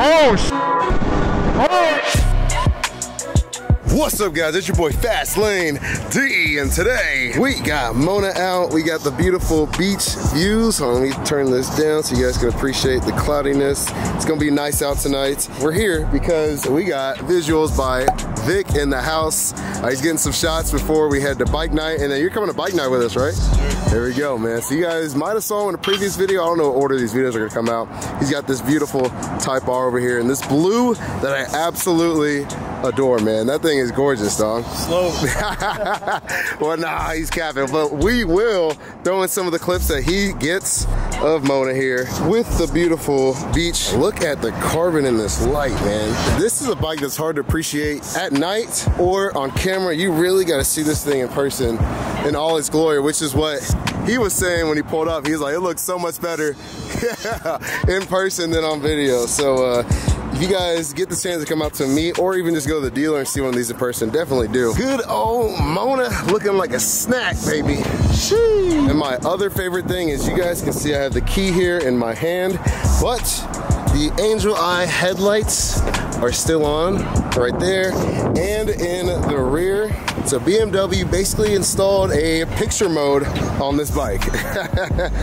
Oh, sh oh. What's up, guys? It's your boy Fastlane D, and today we got Mona out. We got the beautiful beach views. Hold on, let me turn this down so you guys can appreciate the cloudiness. It's gonna be nice out tonight. We're here because we got visuals by Vic in the house. He's getting some shots before we head to bike night, and then you're coming to bike night with us, right? There we go, man. So you guys might have saw in a previous video, I don't know what order these videos are gonna come out. He's got this beautiful Type R over here, and this blue that I absolutely adore, man. That thing is gorgeous, dog. Slow. Well, nah, he's capping, but we will throw in some of the clips that he gets of Mona here with the beautiful beach. Look at the carbon in this light, man. This is a bike that's hard to appreciate at night or on camera. You really gotta see this thing in person in all its glory, which is what he was saying when he pulled up. He was like, it looks so much better in person than on video. So if you guys get the chance to come out to me or even just go to the dealer and see one of these in person, definitely do. Good old Mona looking like a snack, baby. Sheesh. And my other favorite thing is, you guys can see I have the key here in my hand, but the angel eye headlights are still on right there and in the rear. So BMW basically installed a picture mode on this bike.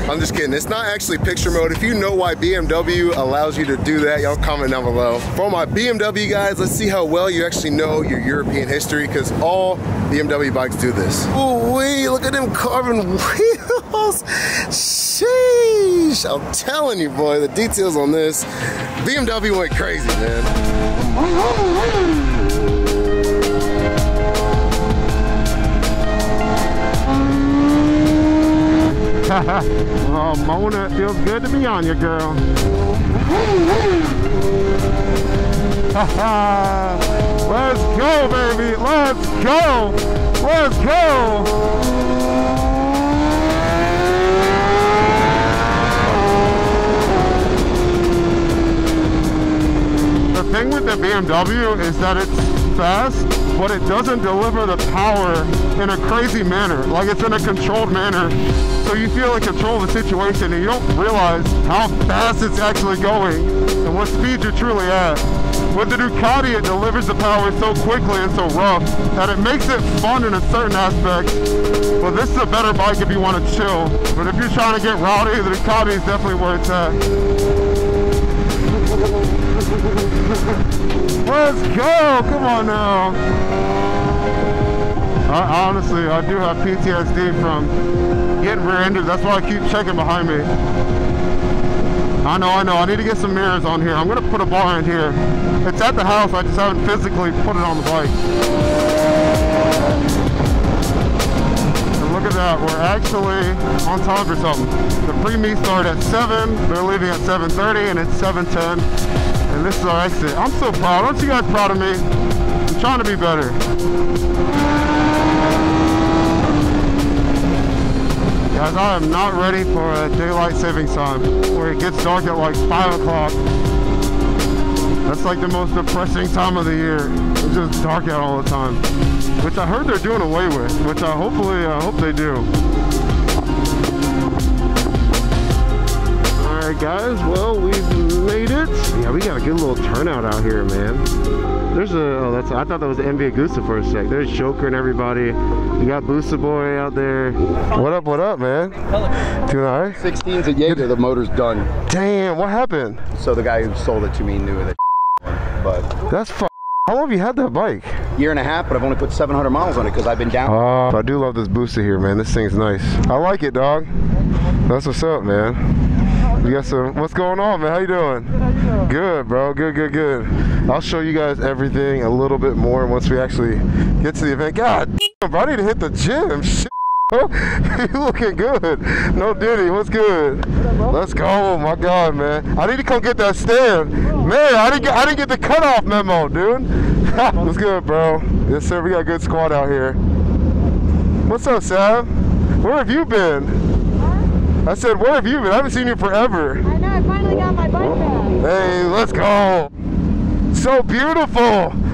I'm just kidding, it's not actually picture mode. If you know why BMW allows you to do that, y'all comment down below. For all my BMW guys, let's see how well you actually know your European history, because all BMW bikes do this. Ooh wee, look at them carbon wheels. Sheesh, I'm telling you, boy, the details on this. BMW went crazy, man. Oh, Mona, it feels good to be on you, girl. Let's go, baby. Let's go. Let's go. The thing with the BMW is that it's fast, but it doesn't deliver the power in a crazy manner. Like, it's in a controlled manner. So you feel like control of the situation, and you don't realize how fast it's actually going and what speed you're truly at. With the Ducati, it delivers the power so quickly and so rough that it makes it fun in a certain aspect. But this is a better bike if you want to chill. But if you're trying to get rowdy, the Ducati is definitely where it's at. Let's go! Come on now! I honestly do have PTSD from getting rear-ended. That's why I keep checking behind me. I know. I need to get some mirrors on here. I'm gonna put a bar in here. It's at the house. I just haven't physically put it on the bike. And look at that. We're actually on time for something. The pre-meet start at 7. They're leaving at 7:30, and it's 7:10. And this is our exit. I'm so proud. Aren't you guys proud of me? I'm trying to be better. Guys, I am not ready for a daylight savings time where it gets dark at like 5 o'clock. That's like the most depressing time of the year. It's just dark out all the time, which I heard they're doing away with, which I hope they do. All right, guys, well, we've made it. Yeah, we got a good little turnout out here, man. There's a, oh, that's, I thought that was the NBA Gusa for a sec. There's Joker and everybody. You got Busa Boy out there. What up, man? Doing all right? 16's a Jaeger, the motor's done. Damn, what happened? So the guy who sold it to me knew that but. That's f***. How long have you had that bike? Year and a half, but I've only put 700 miles on it because I've been down. I do love this Busa here, man. This thing's nice. I like it, dog. That's what's up, man. You got some, what's going on, man? How you doing? Good, how you doing? Good, bro. Good. I'll show you guys everything a little bit more once we actually get to the event. God damn, bro, I need to hit the gym. Shit, bro. You looking good. No Diddy, what's good? Let's go, my God, man. I need to come get that stand. Man, I didn't get the cutoff memo, dude. What's good, bro? Yes, sir, we got a good squad out here. What's up, Sam? Where have you been? I said, where have you been? I haven't seen you forever. I know, I finally got my bike back. Hey, let's go. So beautiful.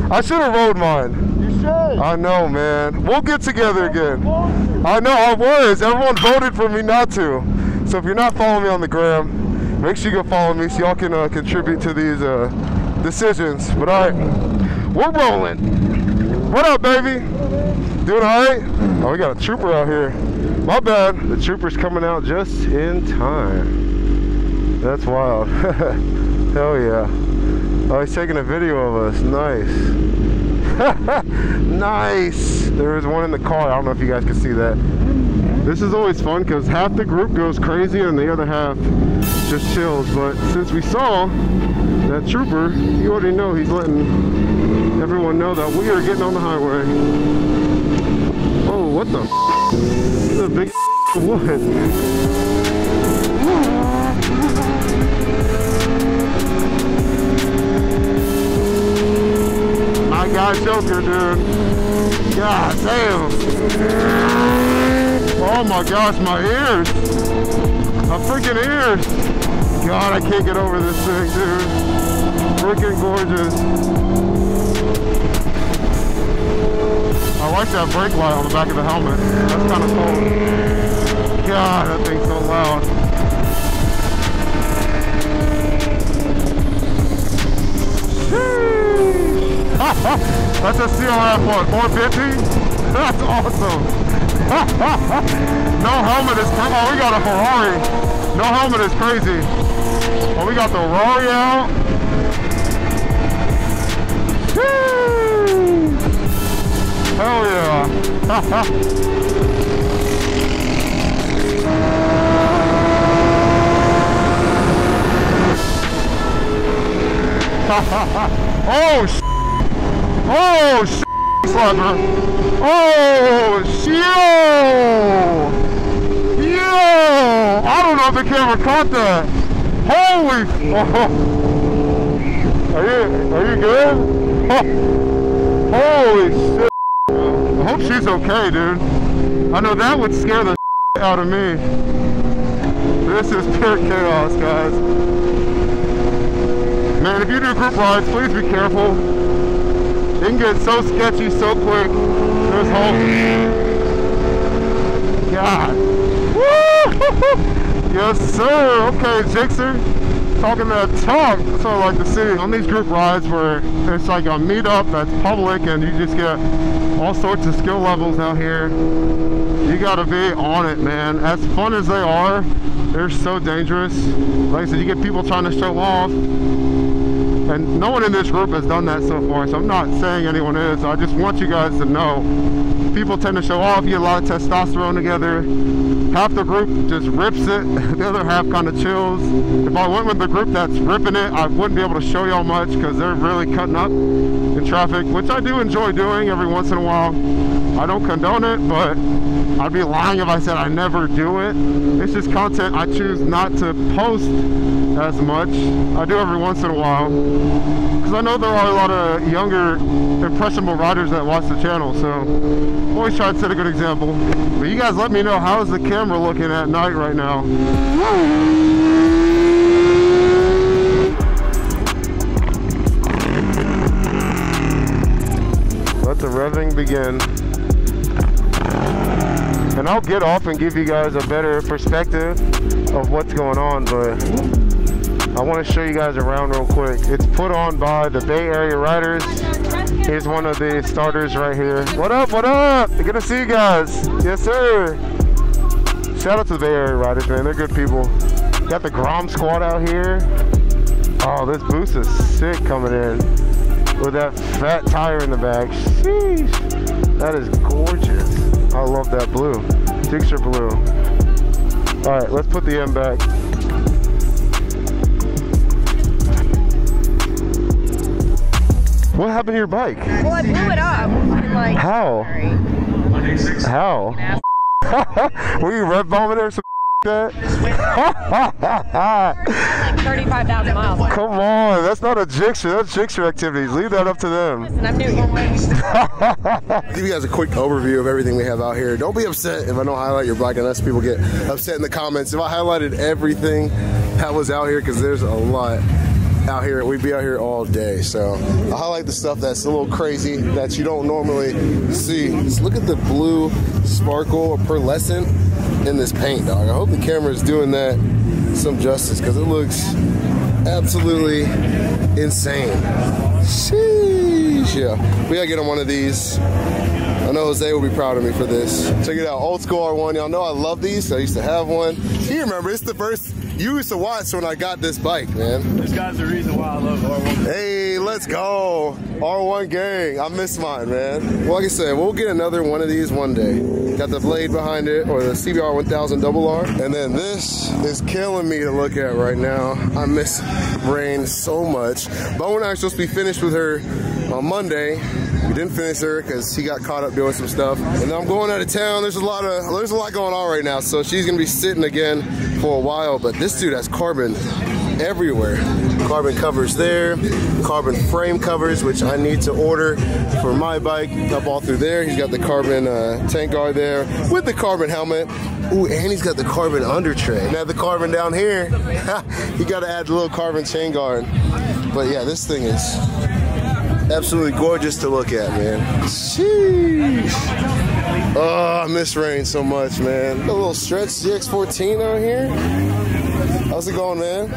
I should have rode mine. You should. I know, man. We'll get together again. I know, I was. Everyone voted for me not to. So if you're not following me on the gram, Make sure you go follow me so y'all can contribute to these decisions. But all right, we're rolling. What up, baby? Doing all right? Oh, we got a trooper out here. My bad. The trooper's coming out just in time. That's wild. Hell yeah. Oh, he's taking a video of us. Nice. Nice. There is one in the car. I don't know if you guys can see that. This is always fun because half the group goes crazy and the other half just chills. But since we saw that trooper, you already know he's letting everyone know that we are getting on the highway. Oh, what the f***? This is a big wood. I got Joker, dude. God damn. Oh my gosh, my ears. My freaking ears. God, I can't get over this thing, dude. Freaking gorgeous. I like that brake light on the back of the helmet. That's kind of cool. God, that thing's so loud. That's a CRF 450? That's awesome. No helmet is crazy. Oh, we got a Ferrari. No helmet is crazy. Oh, we got the Royale. Woo! Hell yeah. Oh, shit. Oh, shit, slapper. Oh, shit. Yo. I don't know if the camera caught that. Holy. Oh. Are you good? Oh. Holy shit. I hope she's okay, dude. I know that would scare the shit out of me. This is pure chaos, guys. Man, if you do group rides, please be careful. It can get so sketchy so quick. There's hope. God. Woo! Yes, sir. Okay, Jixer. Talking that talk. That's what I like to see. On these group rides where it's like a meetup that's public and you just get all sorts of skill levels out here. You gotta be on it, man. As fun as they are, they're so dangerous. Like I said, you get people trying to show off. And no one in this group has done that so far, so I'm not saying anyone is. I just want you guys to know. People tend to show off, you get a lot of testosterone together. Half the group just rips it, the other half kind of chills. If I went with the group that's ripping it, I wouldn't be able to show y'all much because they're really cutting up in traffic, which I do enjoy doing every once in a while. I don't condone it, but I'd be lying if I said I never do it. It's just content I choose not to post as much. I do every once in a while, because I know there are a lot of younger, impressionable riders that watch the channel, so always try to set a good example. But you guys let me know, how's the camera looking at night right now? Let the revving begin. And I'll get off and give you guys a better perspective of what's going on, but I want to show you guys around real quick. It's put on by the Bay Area Riders. Here's one of the starters right here. What up, what up? Good to see you guys. Yes, sir. Shout out to the Bay Area Riders, man. They're good people. Got the Grom Squad out here. Oh, this boost is sick coming in with that fat tire in the back. Sheesh. That is gorgeous. I love that blue. Dixer blue. All right, let's put the M back. What happened to your bike? Well, I blew it up. Like, how? How? Were you rev bombing or some that? Like 35,000 miles. Come on, that's not a jixer. That's jixer activities. Leave that up to them. Listen, I'm doing it. Give you guys a quick overview of everything we have out here. Don't be upset if I don't highlight your bike, unless people get upset in the comments. If I highlighted everything that was out here, because there's a lot. out here, we'd be out here all day. So I highlight the stuff that's a little crazy that you don't normally see. Just look at the blue sparkle or pearlescent in this paint, dog. I hope the camera is doing that some justice because it looks absolutely insane. Sheesh, yeah. We gotta get on one of these. I know Zay will be proud of me for this. Check it out, old school R1. Y'all know I love these. So I used to have one. You remember, it's the first you used to watch when I got this bike, man. This guy's the reason why I love R1. Hey, let's go. R1 gang. I miss mine, man. Well, like I said, we'll get another one of these one day. Got the Blade behind it, or the CBR1000RR. And then this is killing me to look at right now. I miss Rain so much. Mona was supposed to be finished with her on Monday. We didn't finish her because she got caught up doing some stuff. And I'm going out of town. There's a lot going on right now. So she's gonna be sitting again for a while. But this dude has carbon everywhere. Carbon covers there, carbon frame covers, which I need to order for my bike up all through there. He's got the carbon tank guard there with the carbon helmet. Ooh, and he's got the carbon under tray. Now the carbon down here, you gotta add the little carbon chain guard. But yeah, this thing is absolutely gorgeous to look at, man. Sheesh. Oh, I miss Rain so much, man. Got a little stretch ZX14 out here. How's it going, man?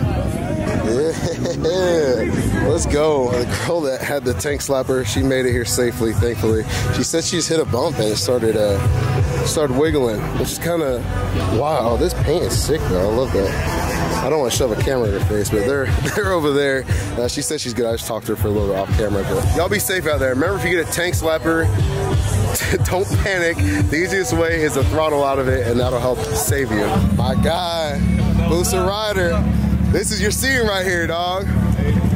Yeah, let's go. The girl that had the tank slapper, she made it here safely, thankfully. She said she's hit a bump and it started wiggling, which is kind of wow. This paint is sick, though. I love that. I don't want to shove a camera in her face, but they're over there. She said she's good. I just talked to her for a little bit off camera, but y'all be safe out there. Remember, if you get a tank slapper, don't panic. The easiest way is to throttle out of it, and that'll help save you. My guy, Busa Rider, this is your scene right here, dog.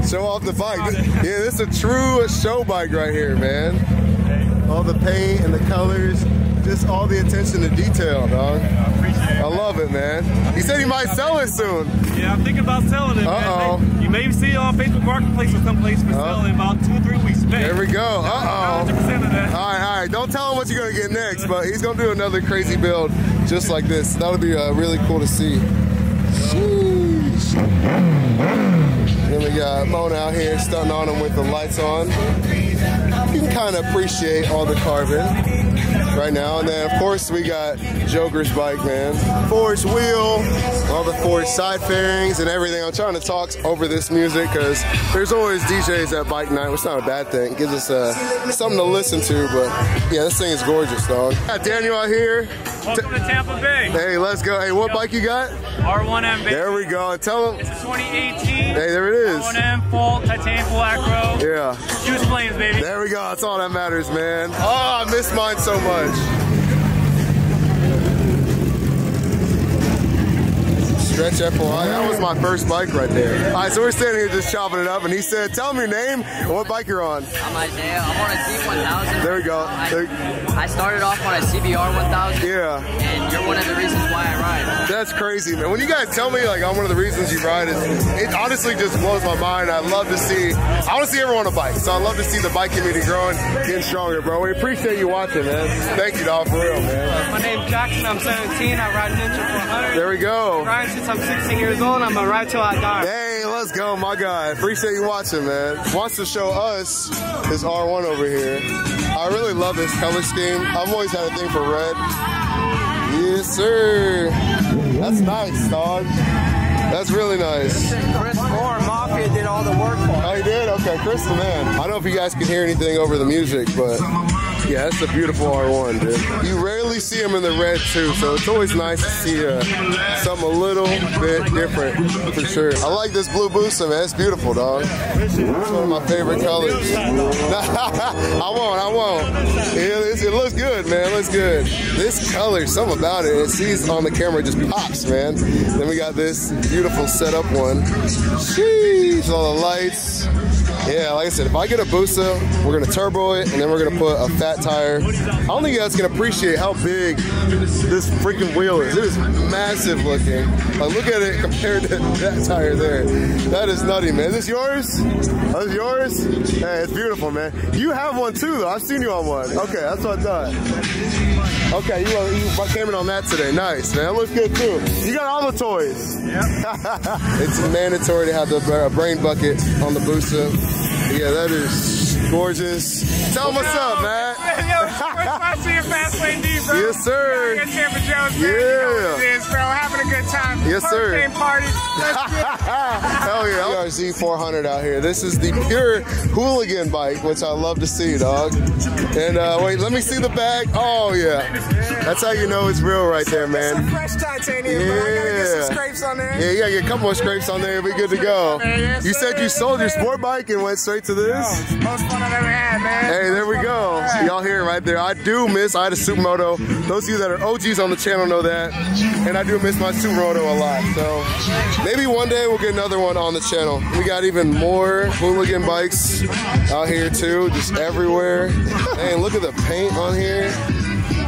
Show off the bike. Yeah, this is a true show bike right here, man. All the paint and the colors. Just all the attention to detail, dog. I love it, man. He said he might sell it soon. Yeah, I'm thinking about selling it, man. You may see it on Facebook Marketplace or someplace for sale in about 2 or 3 weeks. There we go. All right. Don't tell him what you're going to get next, but he's going to do another crazy build just like this. That'll be really cool to see. Sheesh. Then we got Mona out here stunting on him with the lights on. You can kind of appreciate all the carbon right now. And then of course we got Joker's bike, man. Forged wheel, all the forged side fairings and everything. I'm trying to talk over this music because there's always DJs at bike night, which is not a bad thing. It gives us something to listen to, but yeah, this thing is gorgeous, dog. Got Daniel out here. Welcome to Tampa Bay. Hey, let's go. Hey, what bike you got? R1M, baby. There we go. Tell them. It's a 2018. Hey, there it is. R1M, full titanium, full acro. Yeah. Juice flames, baby. There we go. That's all that matters, man. Oh, I miss mine so much. Stretch FY. That was my first bike right there. All right, so we're standing here just chopping it up, and he said, "Tell me your name and what bike you're on." I'm Isaiah. I'm on a Z1000. There we go. I started off on a CBR1000. Yeah. And you're one of the reasons why I ride. That's crazy, man. When you guys tell me like I'm one of the reasons you ride, it honestly just blows my mind. I want to see everyone on a bike, so I love to see the bike community growing, getting stronger, bro. We appreciate you watching, man. Thank you, dog, for real, man. My name's Jackson. I'm 17. I ride Ninja 400. There we go. I'm 16 years old, and I'm gonna ride till I die. Hey, let's go, my guy. Appreciate you watching, man. Wants to show us his R1 over here. I really love this color scheme. I've always had a thing for red. Yes, sir. That's nice, dog. That's really nice. Chris Moore, Mafia, did all the work for us. Oh, he did? Okay, Chris the man. I don't know if you guys can hear anything over the music, but yeah, that's a beautiful R1, dude. You rarely see them in the red, too, so it's always nice to see something a little bit different, for sure. I like this blue Busa, man. It's beautiful, dog. It's one of my favorite colors. I won't. It looks good, man. It looks good. This color, something about it. It sees on the camera, it just pops, man. Then we got this beautiful setup one. Sheesh, all the lights. Yeah, like I said, if I get a Busa, we're going to turbo it, and then we're going to put a fat tire. I don't think you guys can appreciate how big this freaking wheel is. It is massive looking. Like, look at it compared to that tire there. That is nutty, man. Is this yours? Oh, this yours? Hey, it's beautiful, man. You have one, too, though. I've seen you on one. Okay, that's what I thought. Okay, you came in on that today. Nice, man. That looks good too. You got all the toys. Yep. It's mandatory to have the brain bucket on the Busa. Yeah, that is gorgeous. Tell them what's up, man. Yo, it's the first time seeing Fastlane D, bro. Yes, sir. You're in Tampa Jones, man. Yeah. You know what it is, bro. Having a good time. Yes, sir. Hurricane party. That's good. Hell yeah. ZX400 out here. This is the pure hooligan bike, which I love to see, dog. And wait, let me see the bag. Oh, yeah. That's how you know it's real right there, man. Some fresh titanium, yeah. I gotta get some scrapes on there. Yeah, you gotta get a couple of scrapes on there. It'll be good to go. Yes, you said you sold your sport bike and went straight to this? Yo, most fun I've ever had, man. Hey, there we go. So y'all hear it right there. I do miss, I had a Supermoto. Those of you that are OGs on the channel know that. And I do miss my Supermoto a lot. So maybe one day we'll get another one on the channel. We got even more hooligan bikes out here too, just everywhere. Man, look at the paint on here.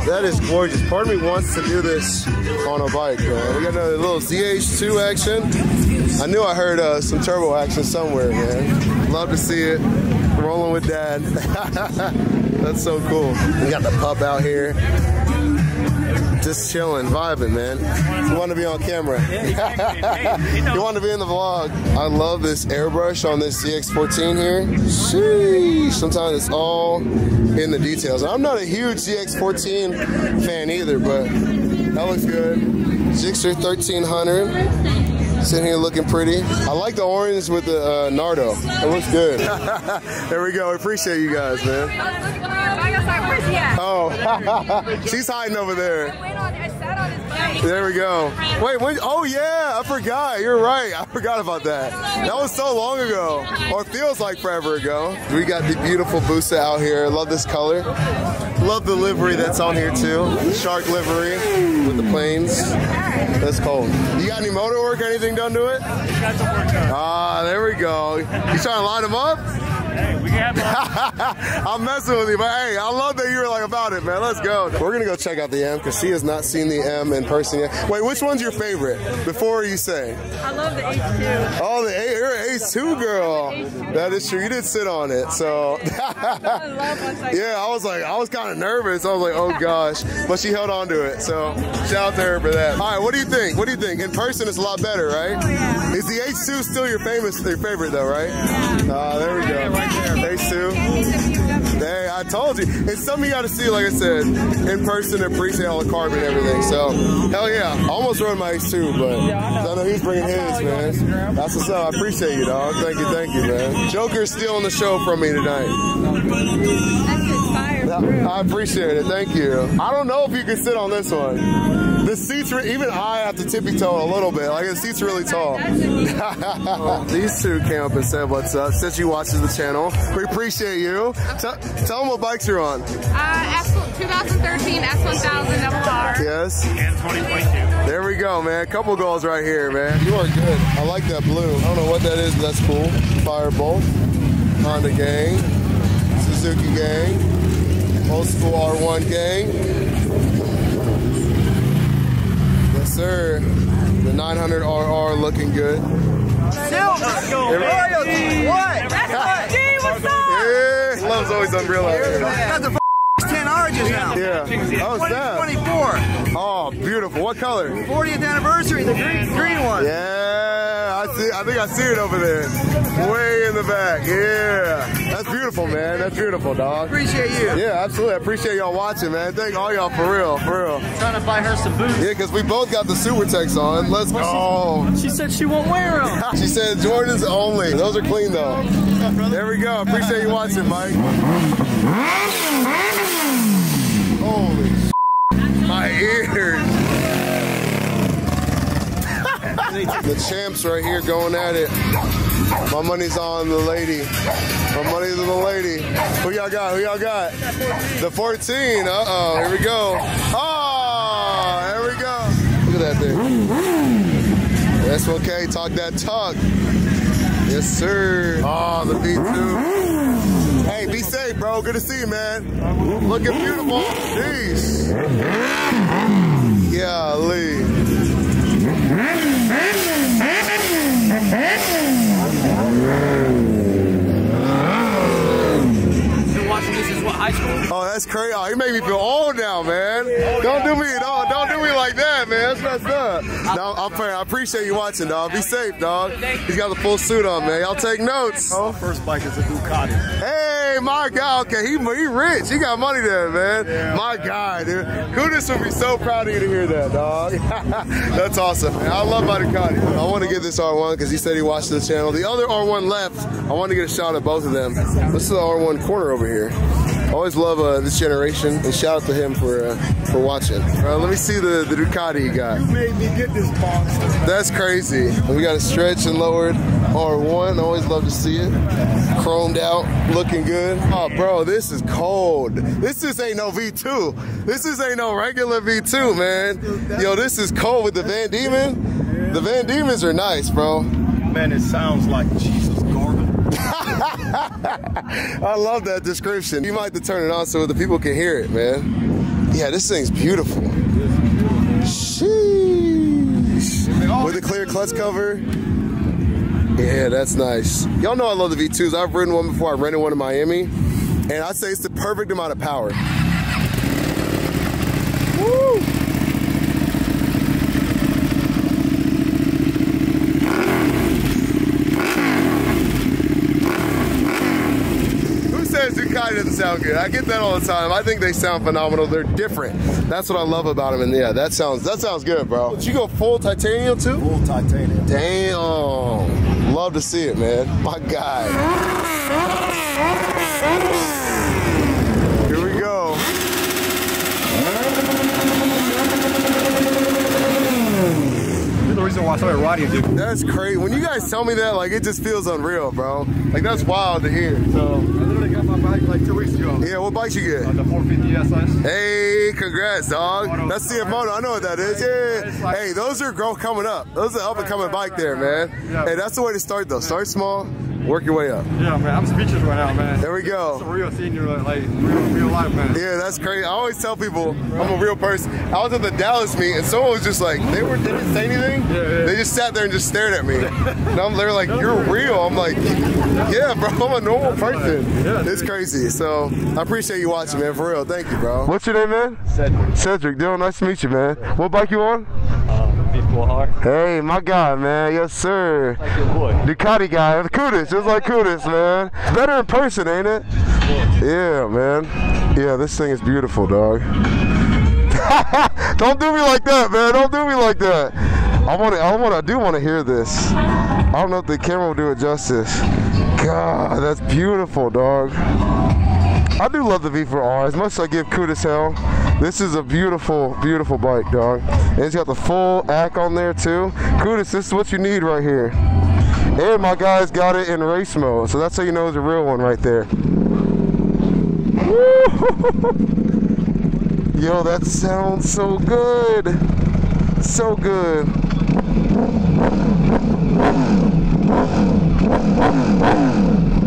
That is gorgeous. Part of me wants to do this on a bike, man. We got another little ZH2 action. I knew I heard some turbo action somewhere, man. Love to see it. Rolling with dad. That's so cool. We got the pup out here. Just chilling, vibing, man. You want to be on camera. You want to be in the vlog. I love this airbrush on this ZX14 here. Sheesh. Sometimes it's all in the details. I'm not a huge ZX14 fan either, but that looks good. ZX 1300. Sitting here looking pretty. I like the orange with the Nardo. It looks good. There we go. I appreciate you guys, man. Oh, she's hiding over there. There we go. Wait, when, oh yeah, I forgot. You're right. I forgot about that. That was so long ago. Or feels like forever ago. We got the beautiful Busa out here. Love this color. Love the livery that's on here too. Shark livery with the planes. That's cold. You got any motor work or anything done to it? Got some work done. Ah, there we go. You trying to line them up? Hey, we can have. I'm messing with you, but hey, I love that you were like about it, man. Let's go. We're gonna go check out the M because she has not seen the M in person yet. Wait, which one's your favorite? Before you say. I love the H2. Oh, the A, you're an H2 girl. H2. That is true. You did sit on it, so. Yeah, I was kind of nervous. I was like, oh gosh, but she held on to it. So shout out to her for that. All right, what do you think? What do you think? In person, it's a lot better, right? Oh, yeah. Is the H2 still your favorite though, right? Yeah. There we go. H2. Hey, I told you. And some of you got to see, like I said, in person and appreciate all the carbon and everything. So, hell yeah. I almost rode my H2, but I know he's bringing his, man. That's what's up. I appreciate you, dog. Thank you, man. Joker's stealing the show from me tonight. I appreciate it. Thank you. I don't know if you can sit on this one. The seats, even I have to tippy-toe a little bit. Like, the seat's really tall. These two came up and said what's up, since you watch the channel. We appreciate you. Tell them what bikes you're on. 2013 S1000RR. Yes. And 2022. There we go, man. Couple goals right here, man. You are good. I like that blue. I don't know what that is, but that's cool. Firebolt. Honda gang. Suzuki gang. Old school R1 gang. Sir, the 900RR looking good. Silver! Royalty! What? That's G, what's up? Yeah, love's always unreal out here. That's the X10 oranges now. Yeah. Oh, that? 2024. Oh, beautiful. What color? 40th anniversary, the green one. Yeah, I think I see it over there. Way in the back. Yeah. That's beautiful, man. That's beautiful, dog. Appreciate you. Yeah, absolutely. I appreciate y'all watching, man. Thank all y'all for real, for real. I'm trying to buy her some boots. Yeah, because we both got the Super Techs on. Let's go. She said she won't wear them. She said Jordans only. Those are clean, though. There we go. Appreciate you watching, Mike. Holy s***. My ears. The champs right here going at it. My money's on the lady. My money's on the lady. Who y'all got? Who y'all got? The 14. Uh-oh. Here we go. Oh, there we go. Look at that thing. That's okay. Talk that talk. Yes, sir. Oh, the V2. Hey, be safe, bro. Good to see you, man. Looking beautiful. Peace. Yeah, Lee. Watching this is what high school Oh, that's crazy. Oh, you made me feel old now, man. Don't do me, don't do me like that, man. That's messed up. No, I'm praying. I appreciate you watching, dog. Be safe, dog. He's got the full suit on, man. Y'all take notes. Oh, first bike is a Ducati. Hey, my God. Okay, he rich. He got money there, man. Yeah, my God, dude. Kudos would be so proud of you to hear that, dog. That's awesome, man. I love my Ducati. I want to get this R1 because he said he watched the channel. The other R1 left. I want to get a shot at both of them. This is the R1 corner over here. I always love this generation, and shout out to him for watching. Let me see the Ducati you got. You made me get this box. That's crazy. We got a stretched and lowered R1. I always love to see it. Chromed out, looking good. Oh, bro, this is cold. This just ain't no V2. This just ain't no regular V2, man. Yo, this is cold with the Van Diemen. The Van Diemens are nice, bro. Man, it sounds like Jesus Gordon. I love that description. You might have to turn it on so the people can hear it, man. Yeah, this thing's beautiful. Sheesh. With a clear clutch cover. Yeah, that's nice. Y'all know I love the V2s. I've ridden one before. I rented one in Miami. And I'd say it's the perfect amount of power. Woo! Ducati doesn't sound good. I get that all the time. I think they sound phenomenal. They're different. That's what I love about them. And yeah, that sounds good, bro. Did you go full titanium too? Full titanium. Damn. Love to see it, man. My God. Here we go. The reason why I started riding, dude. That's crazy. When you guys tell me that, like, it just feels unreal, bro. Like, that's wild to hear. So I literally got my bike like 2 weeks ago. Yeah, what bike you get? The 450 SI. Hey, congrats, dog. That's Supermoto. I know what that is. Yeah. Like, hey, those are coming up. Those are up and coming bike there, man. Yeah. Hey, that's the way to start though. Start small. Work your way up. Yeah, man, I'm speechless right now, man. There we go. It's a real senior, like, real life, man. Yeah, that's crazy. I always tell people, I'm a real person. I was at the Dallas meet, and someone was just like, they didn't say anything. Yeah. They just sat there and just stared at me. And they were like, you're real. I'm like, yeah, bro, I'm a normal person. Yeah, it's crazy. So I appreciate you watching, man, for real. Thank you, bro. What's your name, man? Cedric. Cedric, dude, nice to meet you, man. What bike you on? Hey, my God, man. Yes, sir. Like your boy. Ducati guy. Kudos. Just like Kudos, man. Better in person, ain't it? Yeah, man. Yeah, this thing is beautiful, dog. Don't do me like that, man. Don't do me like that. I do want to hear this. I don't know if the camera will do it justice. God, that's beautiful, dog. I do love the V4R, as much as I give Kudos hell. This is a beautiful, beautiful bike, dog. And it's got the full ACK on there too. Kudos, this is what you need right here. And my guy's got it in race mode, so that's how you know it's a real one right there. Woo! Yo, that sounds so good. So good.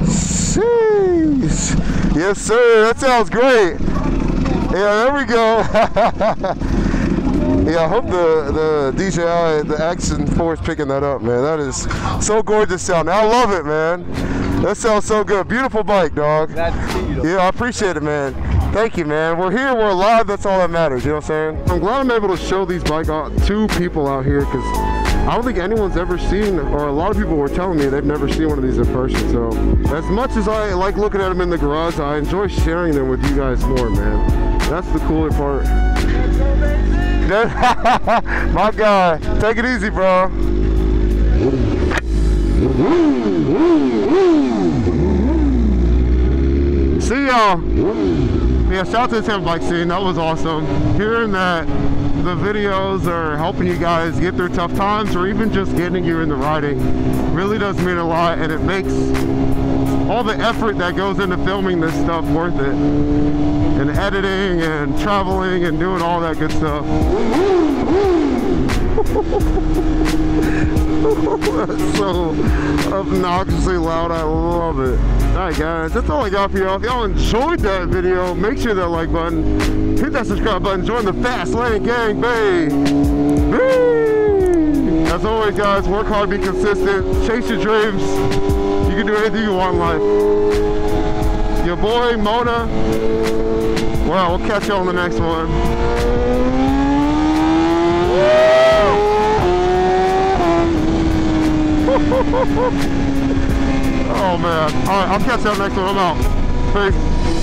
Sheesh. Yes, sir. That sounds great. Yeah, there we go. Yeah, I hope the DJI, the Action 4 is picking that up, man. That is so gorgeous sounding. I love it, man. That sounds so good. Beautiful bike, dog. Yeah, I appreciate it, man. Thank you, man. We're here. We're alive. That's all that matters. You know what I'm saying? I'm glad I'm able to show these bikes to people out here because I don't think anyone's ever seen, or a lot of people were telling me they've never seen one of these in person. So as much as I like looking at them in the garage, I enjoy sharing them with you guys more, man. That's the cooler part. My God, take it easy, bro. See y'all. Yeah, shout out to the Tampa bike scene. That was awesome. Hearing that the videos are helping you guys get through tough times, or even just getting you in the riding, really does mean a lot, and it makes all the effort that goes into filming this stuff worth it, and editing and traveling and doing all that good stuff. That's so obnoxiously loud. I love it. Alright guys, that's all I got for y'all. If y'all enjoyed that video, make sure that like button, hit that subscribe button, join the Fastlane gang, babe. As always guys, work hard, be consistent, chase your dreams. You can do anything you want in life. Your Boy, Mona. Well, we'll catch you on the next one. Oh man. Alright, I'll catch you on the next one. I'm out. Peace.